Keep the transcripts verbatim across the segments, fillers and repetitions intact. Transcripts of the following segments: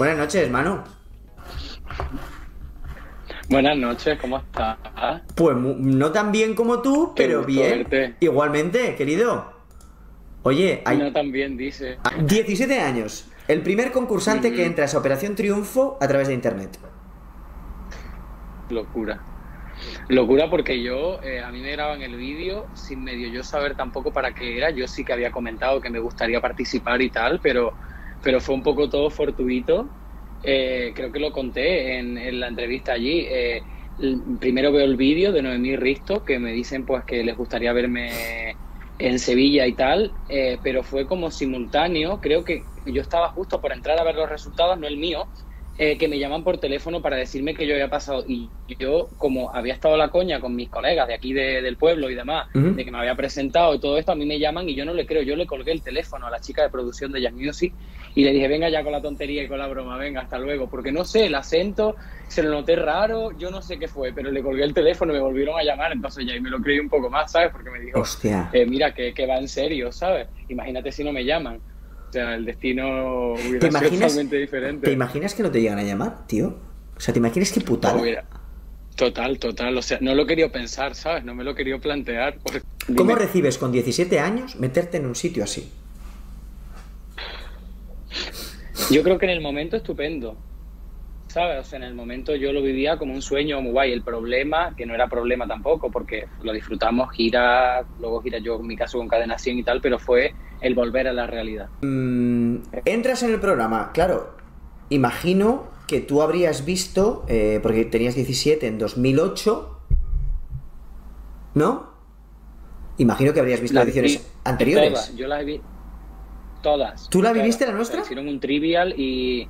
Buenas noches, Manu. Buenas noches, ¿cómo estás? Pues no tan bien como tú, pero bien. Verte. Igualmente, querido. Oye, hay... No tan bien, dice. diecisiete años. El primer concursante mm-hmm. que entra a Operación Triunfo a través de internet. Locura. Locura porque yo, eh, a mí me graban el vídeo sin medio yo saber tampoco para qué era. Yo sí que había comentado que me gustaría participar y tal, pero, pero fue un poco todo fortuito. Eh, creo que lo conté en, en la entrevista allí. Eh, primero veo el vídeo de Noemí Risto, que me dicen pues que les gustaría verme en Sevilla y tal, eh, pero fue como simultáneo. Creo que yo estaba justo por entrar a ver los resultados, no el mío, eh, que me llaman por teléfono para decirme que yo había pasado. Y yo, como había estado la coña con mis colegas de aquí de, del pueblo y demás, uh-huh. de que me había presentado y todo esto, a mí me llaman y yo no le creo. Yo le colgué el teléfono a la chica de producción de Young Music y le dije, venga ya con la tontería y con la broma, venga, hasta luego. Porque no sé, el acento, se lo noté raro, yo no sé qué fue, pero le colgué el teléfono y me volvieron a llamar, entonces ya ahí me lo creí un poco más, ¿sabes? Porque me dijo, hostia. Eh, mira, que, que va en serio, ¿sabes? Imagínate si no me llaman. O sea, el destino hubiera sido totalmente diferente. ¿Te imaginas que no te llegan a llamar, tío? O sea, ¿te imaginas qué putada? No, mira, total, total. O sea, no lo quería pensar, ¿sabes? No me lo quería plantear. Porque... ¿Cómo Dime... recibes con diecisiete años meterte en un sitio así? Yo creo que en el momento estupendo, ¿sabes? O sea, en el momento yo lo vivía como un sueño muy guay. El problema, que no era problema tampoco, porque lo disfrutamos, gira, luego gira yo, en mi caso, con Cadena cien y tal, pero fue el volver a la realidad. Mm, entras en el programa, claro, imagino que tú habrías visto, eh, porque tenías diecisiete en dos mil ocho, ¿no? Imagino que habrías visto las ediciones vi anteriores. Todas, yo las he visto. Todas. ¿Tú la viviste la nuestra? O sea, hicieron un trivial y...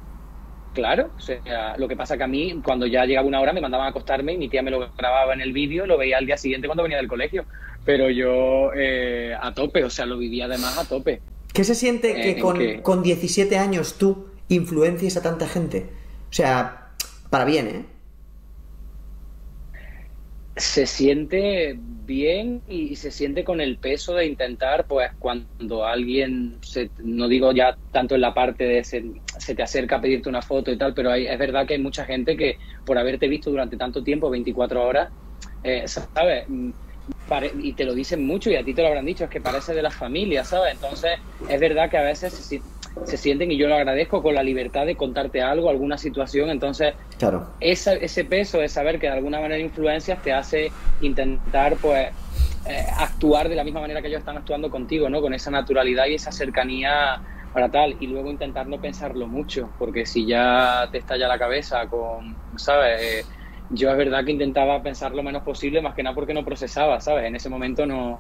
Claro, o sea, lo que pasa que a mí, cuando ya llegaba una hora, me mandaban a acostarme y mi tía me lo grababa en el vídeo, lo veía al día siguiente cuando venía del colegio. Pero yo eh, a tope, o sea, lo vivía además a tope. ¿Qué se siente eh, que, con, que con diecisiete años tú influencies a tanta gente? O sea, para bien, ¿eh? Se siente bien y se siente con el peso de intentar, pues cuando alguien, se, no digo ya tanto en la parte de se, se te acerca a pedirte una foto y tal, pero hay, es verdad que hay mucha gente que por haberte visto durante tanto tiempo, veinticuatro horas, eh, ¿sabes? Pare, y te lo dicen mucho y a ti te lo habrán dicho, es que parece de la familia, ¿sabes? Entonces es verdad que a veces se, se sienten, y yo lo agradezco, con la libertad de contarte algo, alguna situación. Entonces claro, esa, ese peso de saber que de alguna manera influencias te hace intentar pues eh, actuar de la misma manera que ellos están actuando contigo, ¿no? Con esa naturalidad y esa cercanía para tal, y luego intentar no pensarlo mucho, porque si ya te estalla la cabeza con, ¿sabes? Eh, yo es verdad que intentaba pensar lo menos posible, más que nada porque no procesaba, ¿sabes? En ese momento no,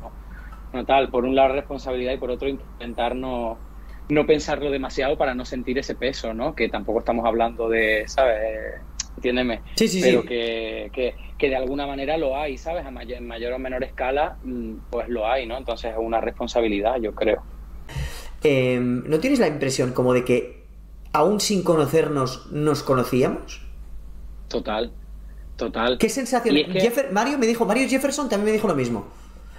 no tal, por un lado responsabilidad y por otro intentar no, no pensarlo demasiado para no sentir ese peso, ¿no? Que tampoco estamos hablando de, ¿sabes? Entiéndeme. Sí, sí, pero sí. Que, que, que de alguna manera lo hay, ¿sabes? A mayor, en mayor o menor escala, pues lo hay, ¿no? Entonces es una responsabilidad, yo creo. Eh, ¿No tienes la impresión como de que aún sin conocernos nos conocíamos? Total. Total. ¿Qué sensación? Es que... Jeffer... Mario me dijo, Mario Jefferson también me dijo lo mismo.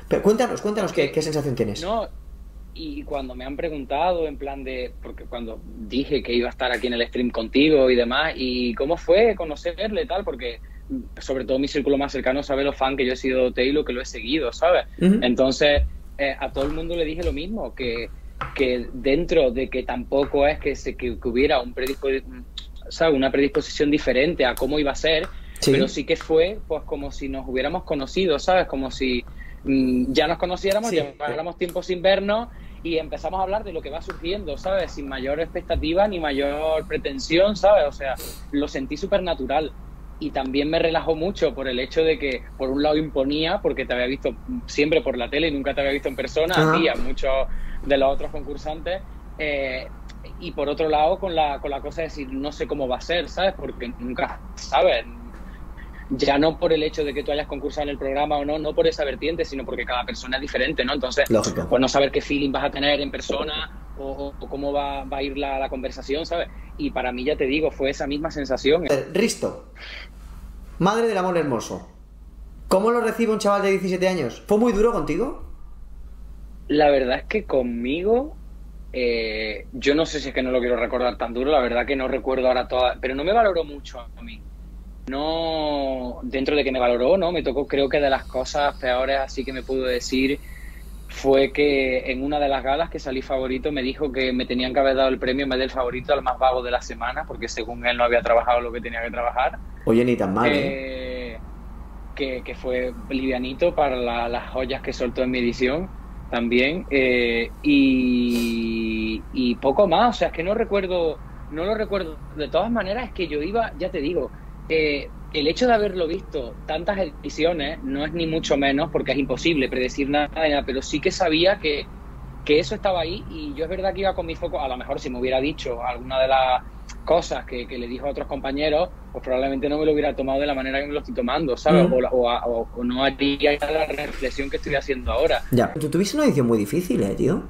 Pero cuéntanos, cuéntanos qué, qué sensación tienes. No, y cuando me han preguntado en plan de, porque cuando dije que iba a estar aquí en el stream contigo y demás, y cómo fue conocerle tal, porque sobre todo mi círculo más cercano sabe lo fan que yo he sido de O T y lo que lo he seguido, ¿sabes? Uh-huh. Entonces eh, a todo el mundo le dije lo mismo, que, que dentro de que tampoco es que, se, que, que hubiera un predispo... ¿sabes? Una predisposición diferente a cómo iba a ser. Sí. Pero sí que fue pues como si nos hubiéramos conocido, ¿sabes? Como si mmm, ya nos conociéramos, sí. Lleváramos tiempo sin vernos y empezamos a hablar de lo que va surgiendo, ¿sabes? Sin mayor expectativa ni mayor pretensión, ¿sabes? O sea, lo sentí súper natural. Y también me relajó mucho por el hecho de que, por un lado, imponía, porque te había visto siempre por la tele y nunca te había visto en persona, ah. a ti, a muchos de los otros concursantes, eh, y por otro lado, con la, con la cosa de decir, no sé cómo va a ser, ¿sabes? Porque nunca sabes. Ya no por el hecho de que tú hayas concursado en el programa o no, no por esa vertiente, sino porque cada persona es diferente, ¿no? Entonces, lógico. Pues no saber qué feeling vas a tener en persona o, o cómo va, va a ir la, la conversación, ¿sabes? Y para mí, ya te digo, fue esa misma sensación. Risto, madre del amor hermoso, ¿cómo lo recibe un chaval de diecisiete años? ¿Fue muy duro contigo? La verdad es que conmigo Eh, yo no sé si es que no lo quiero recordar tan duro, la verdad que no recuerdo ahora toda, pero no me valoró mucho a mí. No, dentro de que me valoró, no, me tocó, creo que de las cosas peores así que me pudo decir fue que en una de las galas que salí favorito me dijo que me tenían que haber dado el premio en vez del favorito al más vago de la semana, porque según él no había trabajado lo que tenía que trabajar. Oye, ni tan mal, eh, ¿eh? Que, que fue livianito para la, las joyas que soltó en mi edición también, eh, y, y poco más, o sea, es que no recuerdo, no lo recuerdo. De todas maneras, es que yo iba, ya te digo, eh, el hecho de haberlo visto tantas ediciones no es ni mucho menos, porque es imposible predecir nada, nada, pero sí que sabía que, que eso estaba ahí, y yo es verdad que iba con mi foco. A lo mejor si me hubiera dicho alguna de las cosas que, que le dijo a otros compañeros, pues probablemente no me lo hubiera tomado de la manera que me lo estoy tomando, ¿sabes? Mm. O, o, o, o no haría la reflexión que estoy haciendo ahora. Ya, tú tuviste una edición muy difícil, ¿eh, tío?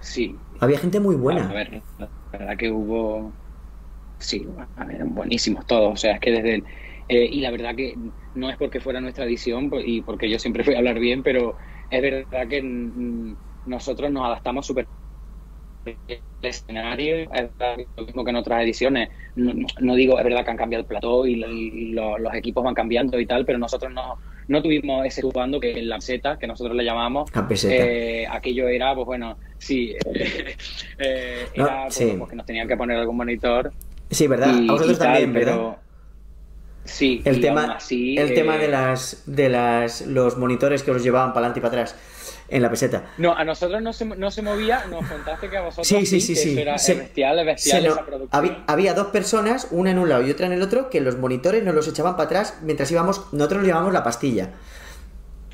Sí. Había gente muy buena. A ver, la verdad que hubo... Sí, eran buenísimos todos, o sea, es que desde... El... Eh, y la verdad que no es porque fuera nuestra edición y porque yo siempre fui a hablar bien, pero es verdad que nosotros nos adaptamos súper el escenario, es lo mismo que en otras ediciones. No, no digo, es verdad que han cambiado el plató y, lo, y lo, los equipos van cambiando y tal, pero nosotros no, no tuvimos ese jugando que la peseta, que nosotros le llamamos, eh, aquello era, pues bueno, sí, eh, eh, no, era pues, sí. Pues, que nos tenían que poner algún monitor. Sí, ¿verdad? Y, a vosotros tal, también, ¿verdad? Pero... sí, el tema, así, el eh... tema de las de las los monitores que os llevaban para adelante y para atrás. En la peseta. No, a nosotros no se, no se movía, nos contaste que a vosotros sí, sí, sí, sí, sí. Era se, bestial, es bestial se, esa no, producción. Había, había dos personas, una en un lado y otra en el otro, que los monitores nos los echaban para atrás mientras íbamos, nosotros nos llevábamos la pastilla.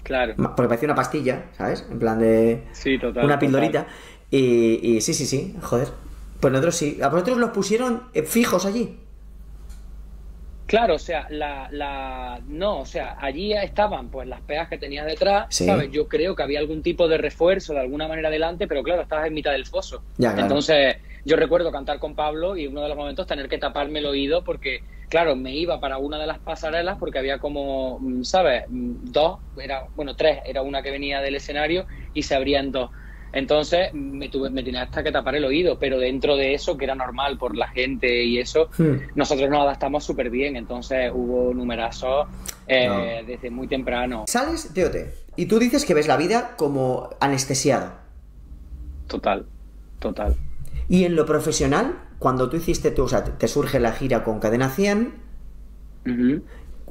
Claro. Porque parecía una pastilla, ¿sabes? En plan de sí, total, una pildorita. Y, y sí, sí, sí, joder. Pues nosotros sí, a vosotros los pusieron fijos allí. Claro, o sea, la, la... no, o sea, allí estaban pues las peas que tenías detrás, sí. ¿Sabes? Yo creo que había algún tipo de refuerzo de alguna manera delante, pero claro, estabas en mitad del foso. Ya, claro. Entonces, yo recuerdo cantar con Pablo y uno de los momentos tener que taparme el oído porque, claro, me iba para una de las pasarelas porque había como, ¿sabes? Dos, era, bueno, tres, era una que venía del escenario y se abrían dos. Entonces me, tuve, me tenía hasta que tapar el oído, pero dentro de eso, que era normal por la gente y eso, hmm. nosotros nos adaptamos súper bien, entonces hubo numerazos eh, no. desde muy temprano. Sales de O T y tú dices que ves la vida como anestesiado. Total, total. Y en lo profesional, cuando tú hiciste, tú, o sea, te surge la gira con Cadena cien, uh-huh.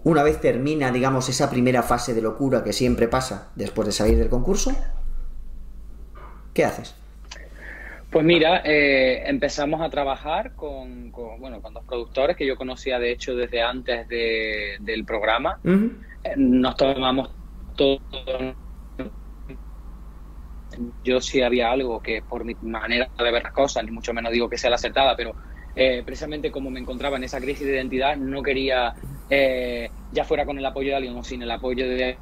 una vez termina, digamos, esa primera fase de locura que siempre pasa después de salir del concurso... ¿Qué haces? Pues mira, eh, empezamos a trabajar con, con, bueno, con dos productores que yo conocía de hecho desde antes de, del programa. Uh-huh. Nos tomamos todo. Yo sí había algo que por mi manera de ver las cosas, ni mucho menos digo que sea la acertada, pero eh, precisamente como me encontraba en esa crisis de identidad, no quería, eh, ya fuera con el apoyo de alguien o sin el apoyo de...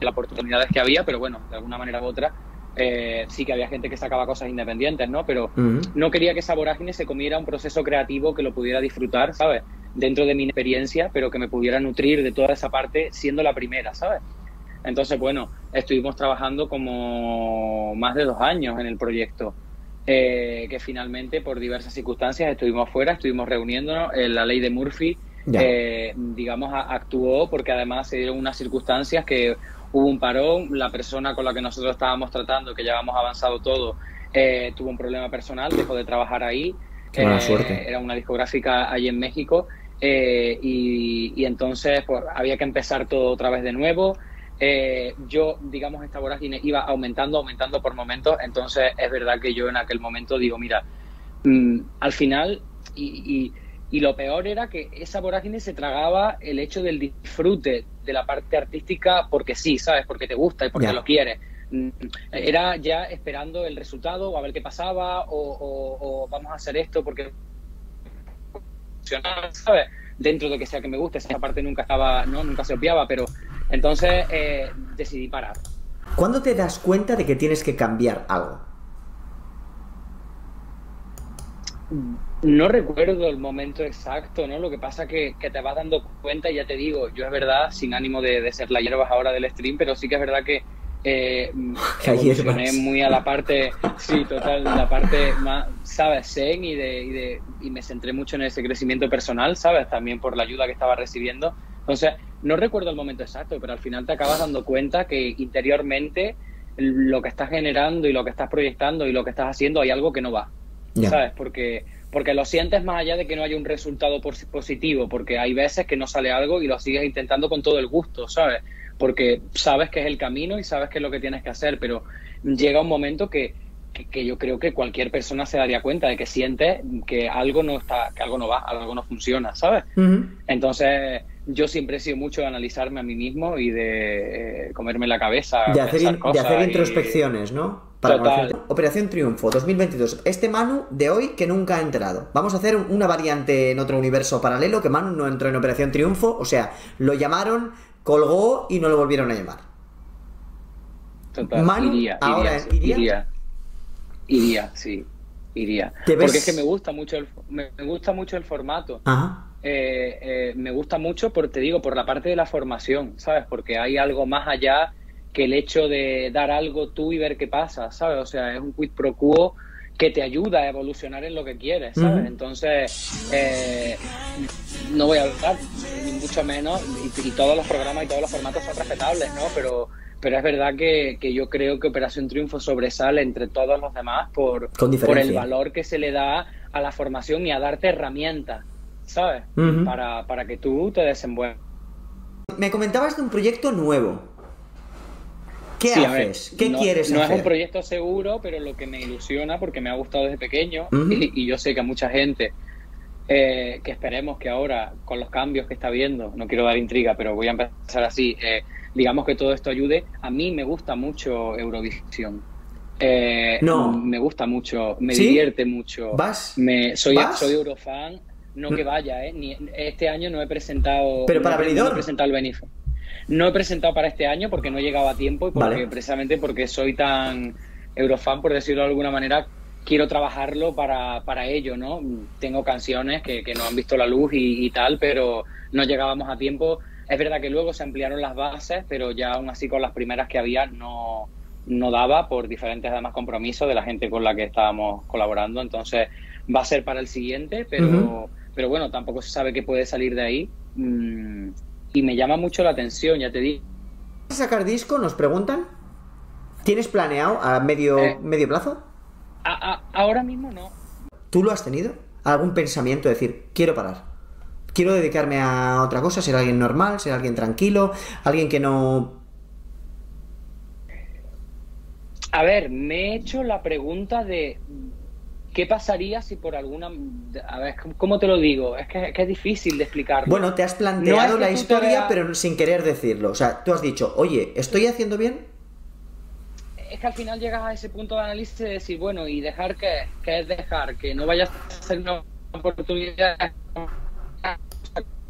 las oportunidades que había, pero bueno, de alguna manera u otra eh, sí que había gente que sacaba cosas independientes, ¿no? Pero uh-huh. no quería que esa vorágine se comiera un proceso creativo que lo pudiera disfrutar, ¿sabes? Dentro de mi experiencia, pero que me pudiera nutrir de toda esa parte siendo la primera, ¿sabes? Entonces, bueno, estuvimos trabajando como más de dos años en el proyecto, eh, que finalmente por diversas circunstancias estuvimos fuera, estuvimos reuniéndonos, eh, la ley de Murphy Eh, digamos a, actuó porque además se dieron unas circunstancias que hubo un parón, la persona con la que nosotros estábamos tratando, que ya habíamos avanzado todo, eh, tuvo un problema personal, dejó de trabajar ahí, eh, era una discográfica allí en México, eh, y, y entonces pues, había que empezar todo otra vez de nuevo. Eh, yo, digamos, esta vorágine iba aumentando, aumentando por momentos, entonces es verdad que yo en aquel momento digo, mira, mmm, al final y, y Y lo peor era que esa vorágine se tragaba el hecho del disfrute de la parte artística porque sí, ¿sabes? Porque te gusta y porque ya. lo quieres. Era ya esperando el resultado o a ver qué pasaba o, o, o vamos a hacer esto porque... ¿sabes? Dentro de que sea que me guste, esa parte nunca estaba, ¿no? Nunca se obviaba, pero entonces eh, decidí parar. ¿Cuándo te das cuenta de que tienes que cambiar algo? No recuerdo el momento exacto, ¿no? Lo que pasa que, que te vas dando cuenta, y ya te digo, yo es verdad, sin ánimo de, de ser la hierbas ahora del stream, pero sí que es verdad que eh, evolucioné muy a la parte, sí, total, la parte más, ¿sabes? Zen y de, y de y me centré mucho en ese crecimiento personal, ¿sabes? También por la ayuda que estaba recibiendo. Entonces, no recuerdo el momento exacto, pero al final te acabas dando cuenta que interiormente lo que estás generando y lo que estás proyectando y lo que estás haciendo, hay algo que no va. Yeah. ¿Sabes? Porque, porque lo sientes más allá de que no haya un resultado positivo, porque hay veces que no sale algo y lo sigues intentando con todo el gusto, ¿sabes? Porque sabes que es el camino y sabes que es lo que tienes que hacer, pero llega un momento que, que, que yo creo que cualquier persona se daría cuenta de que sientes que algo no está, que algo no va, algo no funciona, ¿sabes? Uh-huh. Entonces, yo siempre he sido mucho de analizarme a mí mismo y de eh, comerme la cabeza. De hacer, cosas de hacer introspecciones, y... ¿no? Para Total. Conocer... Operación Triunfo dos mil veintidós. Este Manu de hoy que nunca ha entrado. Vamos a hacer una variante en otro universo paralelo, que Manu no entró en Operación Triunfo. O sea, lo llamaron, colgó y no lo volvieron a llamar. Total. Manu, iría, ahora iría, ¿iría? Iría, iría, sí, iría. Porque ves... es que me gusta mucho el, me gusta mucho el formato. Ajá. Eh, eh, me gusta mucho, por, te digo, por la parte de la formación, ¿sabes? Porque hay algo más allá que el hecho de dar algo tú y ver qué pasa, ¿sabes? O sea, es un quid pro quo que te ayuda a evolucionar en lo que quieres, ¿sabes? Mm. Entonces, eh, no voy a hablar, ni mucho menos, y, y todos los programas y todos los formatos son respetables, ¿no? Pero, pero es verdad que, que yo creo que Operación Triunfo sobresale entre todos los demás por, por el valor que se le da a la formación y a darte herramientas, ¿sabes? Uh-huh. para, para que tú te desenvuelvas. Me comentabas de un proyecto nuevo. ¿Qué sí, haces? Ver, ¿Qué no, quieres no hacer? No es un proyecto seguro, pero lo que me ilusiona, porque me ha gustado desde pequeño, uh-huh. y, y yo sé que a mucha gente, eh, que esperemos que ahora, con los cambios que está viendo, no quiero dar intriga, pero voy a empezar así, eh, digamos que todo esto ayude. A mí me gusta mucho Eurovisión. Eh, no. Me gusta mucho, me ¿Sí? divierte mucho. ¿Vas? Me, soy, ¿Vas? Soy eurofan. No que vaya, ¿eh? Ni, este año no he presentado... ¿Pero para venidor? No he presentado el Benifo. No he presentado para este año porque no he llegado a tiempo y porque, vale. precisamente porque soy tan eurofan, por decirlo de alguna manera, quiero trabajarlo para, para ello, ¿no? Tengo canciones que, que no han visto la luz y, y tal, pero no llegábamos a tiempo. Es verdad que luego se ampliaron las bases, pero ya aún así con las primeras que había no, no daba por diferentes además compromisos de la gente con la que estábamos colaborando. Entonces va a ser para el siguiente, pero... Uh-huh. Pero bueno, tampoco se sabe qué puede salir de ahí. Mm, y me llama mucho la atención, ya te digo. ¿Vas a sacar disco? Nos preguntan. ¿Tienes planeado a medio, eh, medio plazo? A, a, ahora mismo no. ¿Tú lo has tenido? ¿Algún pensamiento de decir, quiero parar? ¿Quiero dedicarme a otra cosa? ¿Ser alguien normal? ¿Ser alguien tranquilo? ¿Alguien que no...? A ver, me he hecho la pregunta de... ¿Qué pasaría si por alguna... A ver, ¿cómo te lo digo? Es que, que es difícil de explicar. Bueno, te has planteado no es que la historia, veas... pero sin querer decirlo. O sea, tú has dicho, oye, ¿estoy haciendo bien? Es que al final llegas a ese punto de análisis de decir, bueno, y dejar que, que es dejar, que no vayas a hacer una oportunidad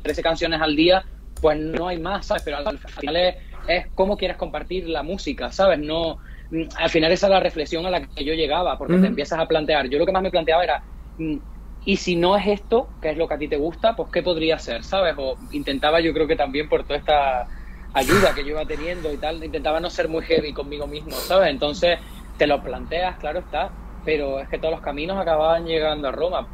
trece canciones al día, pues no hay más, ¿sabes? Pero al final es, es cómo quieres compartir la música, ¿sabes? No... Al final esa es la reflexión a la que yo llegaba, porque uh-huh. te empiezas a plantear. Yo lo que más me planteaba era, y si no es esto, que es lo que a ti te gusta, pues qué podría ser, ¿sabes? O intentaba, yo creo que también por toda esta ayuda que yo iba teniendo y tal, intentaba no ser muy heavy conmigo mismo, ¿sabes? Entonces te lo planteas, claro está, pero es que todos los caminos acababan llegando a Roma.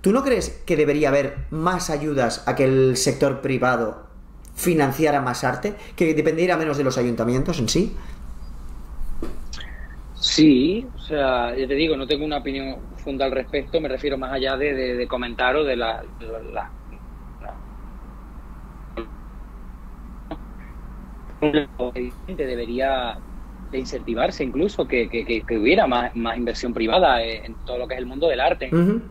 ¿Tú no crees que debería haber más ayudas a que el sector privado financiara más arte? Que dependiera menos de los ayuntamientos en sí. Sí, o sea, yo te digo, no tengo una opinión funda al respecto, me refiero más allá de, de, de comentar o de la, la, la, la... Debería de incentivarse incluso que, que, que, que hubiera más, más inversión privada en todo lo que es el mundo del arte. Uh-huh.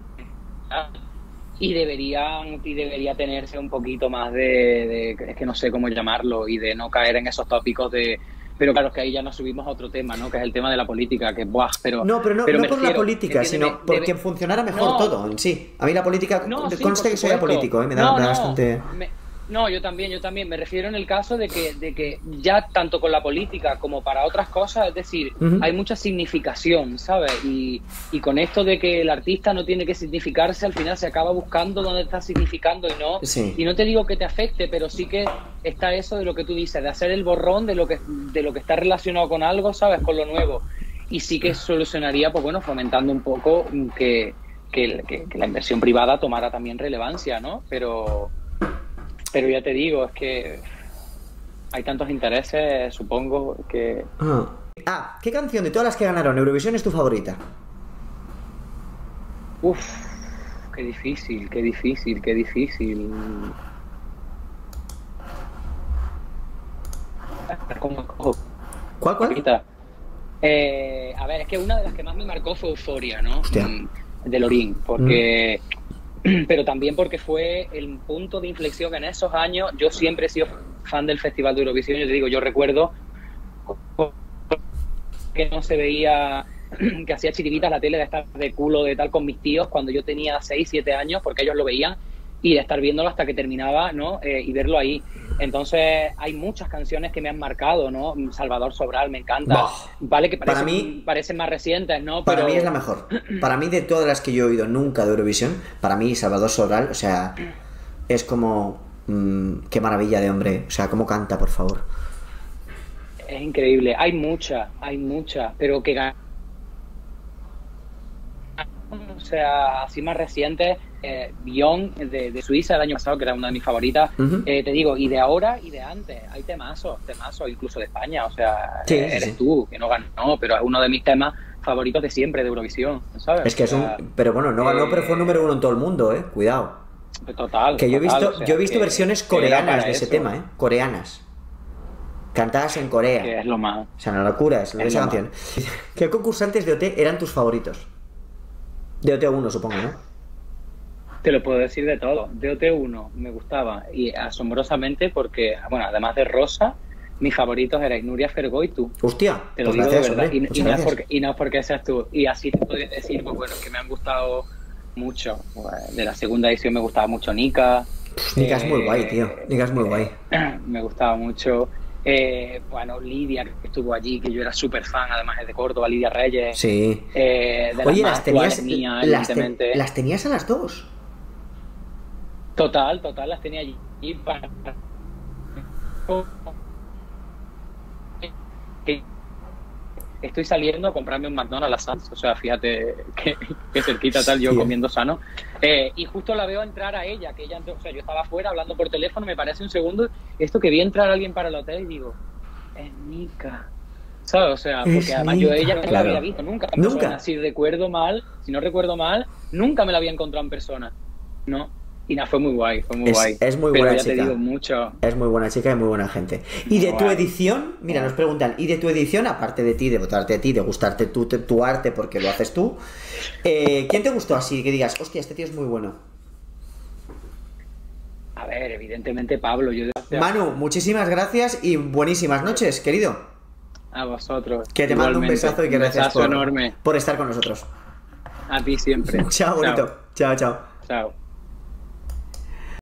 Y deberían y debería tenerse un poquito más de, de... Es que no sé cómo llamarlo y de no caer en esos tópicos de... Pero claro, que ahí ya nos subimos a otro tema, ¿no? Que es el tema de la política, que buah, pero... No, pero no, pero no por refiero, la política, sino debe, porque debe... funcionara mejor no, todo en sí. A mí la política, no, sí, conste que soy apolítico, ¿eh? Me da, no, me da no, bastante... Me, No, yo también, yo también. Me refiero en el caso de que, de que ya tanto con la política como para otras cosas, es decir, uh-huh. hay mucha significación, ¿sabes? Y, y con esto de que el artista no tiene que significarse, al final se acaba buscando dónde está significando y no. Sí. Y no te digo que te afecte, pero sí que está eso de lo que tú dices, de hacer el borrón de lo que, de lo que está relacionado con algo, ¿sabes? Con lo nuevo. Y sí que solucionaría, pues bueno, fomentando un poco que, que, que, que la inversión privada tomara también relevancia, ¿no? Pero... Pero ya te digo, es que hay tantos intereses, supongo, que... Ah. ah, ¿qué canción de todas las que ganaron Eurovisión es tu favorita? Uf, qué difícil, qué difícil, qué difícil. ¿Cómo, cómo? ¿Cuál, cuál? Eh, a ver, es que una de las que más me marcó fue Euforia, ¿no? Hostia. De Lorín, porque... Mm. Pero también porque fue el punto de inflexión en esos años. Yo siempre he sido fan del Festival de Eurovisión. Yo te digo, yo recuerdo que no se veía, que hacía chiribitas la tele de estar de culo de tal con mis tíos cuando yo tenía seis, siete años, porque ellos lo veían, y de estar viéndolo hasta que terminaba, ¿no? Eh, y verlo ahí. Entonces, hay muchas canciones que me han marcado, ¿no? Salvador Sobral, me encanta. Bah, vale, que parecen, para mí, parecen más recientes, ¿no? Pero... Para mí es la mejor. Para mí, de todas las que yo he oído nunca de Eurovisión, para mí Salvador Sobral, o sea, es como... Mmm, qué maravilla de hombre. O sea, cómo canta, por favor. Es increíble. Hay muchas, hay muchas, pero que ganan. O sea, así más recientes... Eh, Young de, de Suiza el año pasado, que era una de mis favoritas, uh-huh. eh, te digo, y de ahora y de antes, hay temazos, temazos, incluso de España, o sea, sí, eres sí. tú, que no ganó, pero es uno de mis temas favoritos de siempre, de Eurovisión, ¿sabes? Es que o sea, es un... Pero bueno, no ganó, eh... pero fue número uno en todo el mundo, ¿eh? Cuidado. Total. Que yo he visto, total, o sea, yo he visto que, versiones coreanas de ese eso. tema, ¿eh? Coreanas. Cantadas en Corea. Que es lo más. O sea, una locura, es, es esa lo canción. Más. ¿Qué concursantes de O T eran tus favoritos? De O T uno, supongo, ¿no? Te lo puedo decir de todo. De O T uno me gustaba, y asombrosamente, porque, bueno, además de Rosa, mis favoritos eran Nuria Fergo y tú. Hostia, te lo pues digo de verdad. Eso, y, pues y, no porque, y no porque seas tú. Y así te puedo decir, pues bueno, que me han gustado mucho. De la segunda edición me gustaba mucho Nika. Pff, Nika eh, es muy guay, tío. Nika es muy guay. Me gustaba mucho. Eh, bueno, Lidia, que estuvo allí, que yo era súper fan, además es de Córdoba, Lidia Reyes. Sí. Eh, de Oye, las, las tenías. Mía, las, te, las tenías a las dos. Total, total, las tenía allí para... Estoy saliendo a comprarme un McDonald's, o sea, fíjate que, que cerquita tal, yo comiendo sano. Eh, y justo la veo entrar a ella, que ella, o sea, yo estaba afuera hablando por teléfono, me parece un segundo, esto que vi entrar a alguien para el hotel y digo, es Nika. ¿Sabes? O sea, porque es además Nika. Yo a ella no claro. la había visto nunca. En nunca. Persona. Si recuerdo mal, si no recuerdo mal, nunca me la había encontrado en persona, ¿no? Y nada, fue muy guay, fue muy es, guay. Es muy Pero buena ya chica. Te digo mucho. Es muy buena chica y muy buena gente. Y muy de guay. Tu edición, mira, nos preguntan, y de tu edición, aparte de ti, de votarte a ti, de gustarte tú, te, tu arte, porque lo haces tú, eh, ¿quién te gustó así? Que digas, hostia, este tío es muy bueno. A ver, evidentemente Pablo. Yo de... Manu, muchísimas gracias y buenísimas noches, querido. A vosotros. Que te igualmente. Mando un besazo y que un gracias por, enorme. por estar con nosotros. A ti siempre. Chao, bonito. Chao, chao. Chao.